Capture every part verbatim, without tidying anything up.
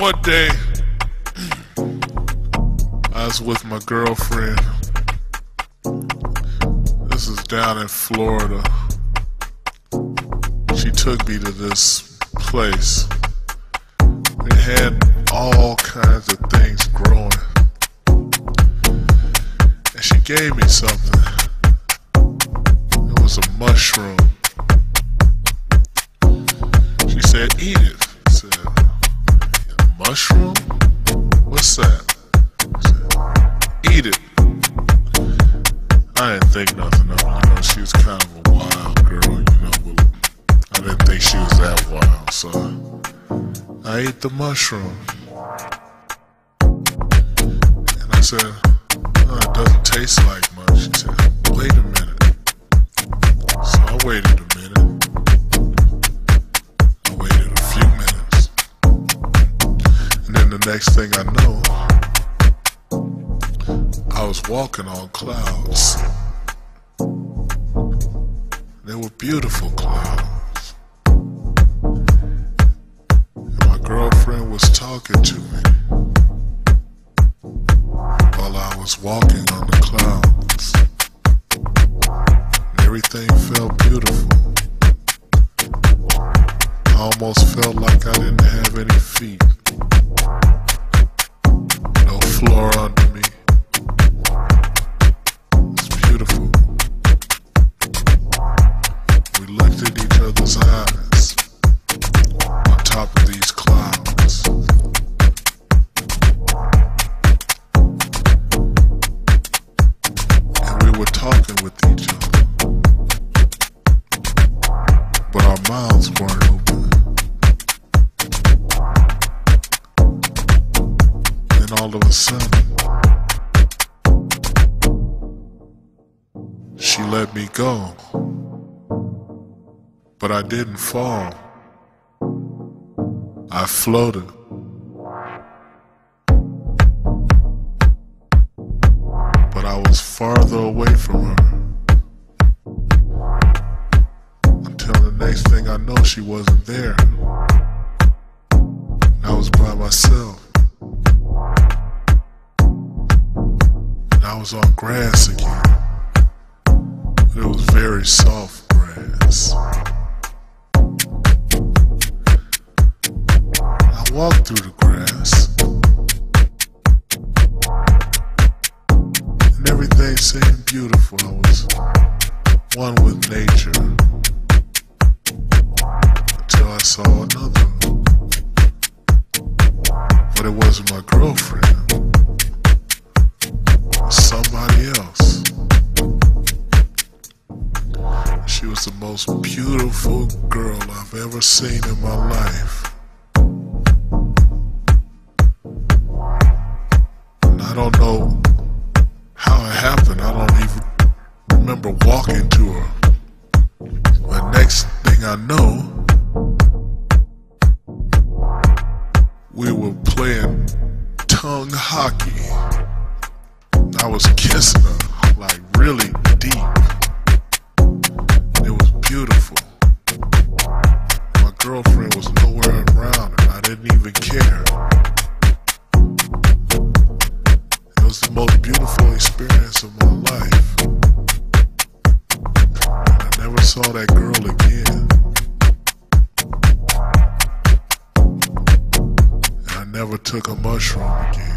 One day, I was with my girlfriend. This is down in Florida. She took me to this place. It had all kinds of things growing. And she gave me something. It was a mushroom. She said, "Eat it." I said, "Mushroom? What's that?" I said, "Eat it." I didn't think nothing of it. I know she was kind of a wild girl, you know, but I didn't think she was that wild, so I ate the mushroom. And I said, "Oh, it doesn't taste like much." She said, "Wait a minute." So I waited a minute. I waited a few minutes. And then the next thing I know, I was walking on clouds. They were beautiful clouds. And my girlfriend was talking to me while I was walking on the clouds. And everything felt beautiful. I almost felt like I didn't have any feet. No floor under me. It's beautiful. We looked at each other's eyes on top of these clouds. And we were talking with each other, but our mouths weren't open. And all of a sudden, she let me go, but I didn't fall. I floated. But I was farther away from her, until the next thing I know, she wasn't there. I was by myself. I was on grass again, but it was very soft grass. I walked through the grass, and everything seemed beautiful. I was one with nature, until I saw another one. But it wasn't my girlfriend. Somebody else. She was the most beautiful girl I've ever seen in my life. And I don't know how it happened. I don't even remember walking to her. But next thing I know, we were playing tongue hockey. I was kissing her, like, really deep. It was beautiful. My girlfriend was nowhere around, and I didn't even care. It was the most beautiful experience of my life. And I never saw that girl again. And I never took a mushroom again.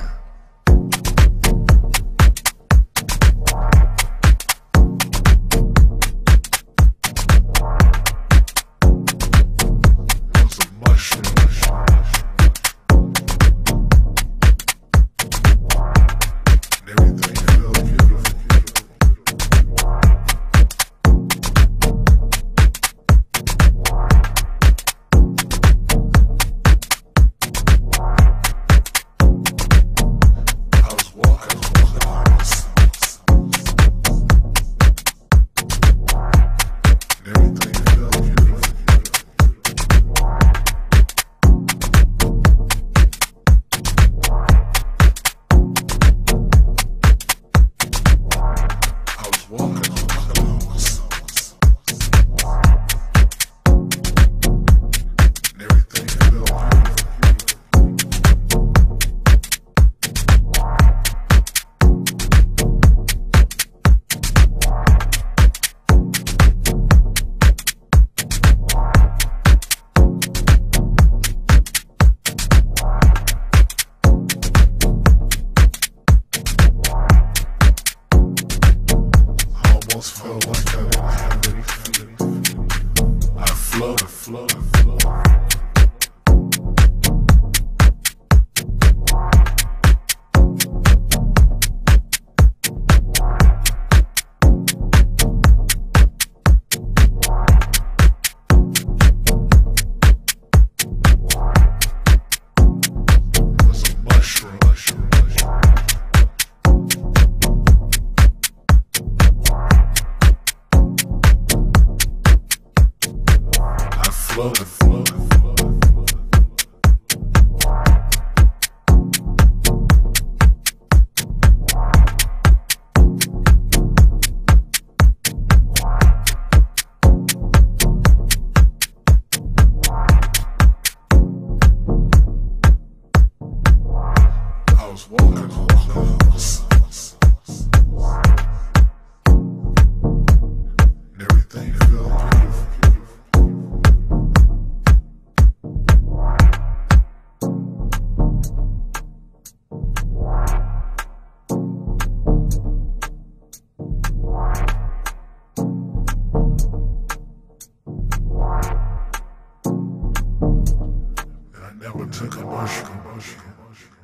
flow, flow, flow. Flow, flow, flow, flow. I was walking on the house. Everything felt never took a mushroom.